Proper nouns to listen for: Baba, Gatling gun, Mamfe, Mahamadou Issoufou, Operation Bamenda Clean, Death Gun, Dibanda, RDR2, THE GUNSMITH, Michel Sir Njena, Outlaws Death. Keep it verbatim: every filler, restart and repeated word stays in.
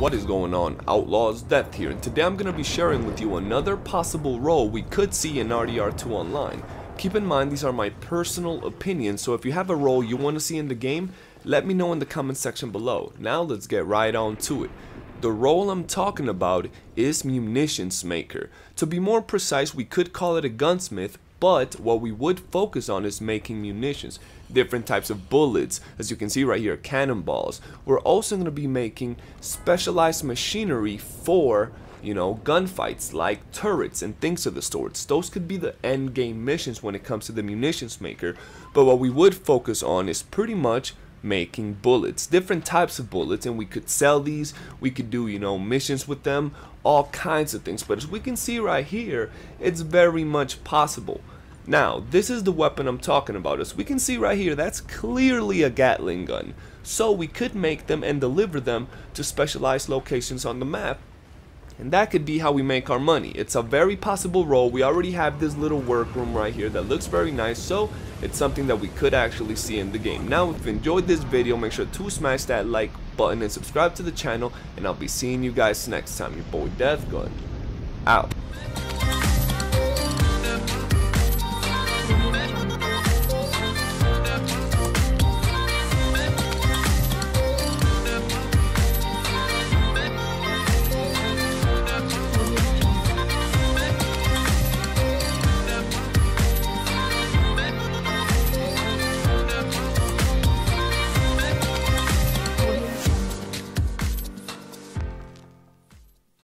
what is going on? Outlaws Death here, and today I'm going to be sharing with you another possible role we could see in R D R two Online. Keep in mind, these are my personal opinions, so if you have a role you want to see in the game, let me know in the comment section below. Now let's get right on to it. The role I'm talking about is Munitions Maker. To be more precise, we could call it a gunsmith, but what we would focus on is making munitions, different types of bullets, as you can see right here, cannonballs. We're also going to be making specialized machinery for, you know, gunfights like turrets and things of the sorts. Those could be the end game missions when it comes to the munitions maker, but what we would focus on is pretty much making bullets, different types of bullets, and we could sell these, we could do, you know, missions with them, all kinds of things. But as we can see right here, it's very much possible. Now, this is the weapon I'm talking about. As we can see right here, that's clearly a Gatling gun, so we could make them and deliver them to specialized locations on the map, and that could be how we make our money. It's a very possible role. We already have this little workroom right here that looks very nice, so it's something that we could actually see in the game. Now, if you've enjoyed this video, make sure to smash that like button and subscribe to the channel, and I'll be seeing you guys next time. Your boy Death Gun, out.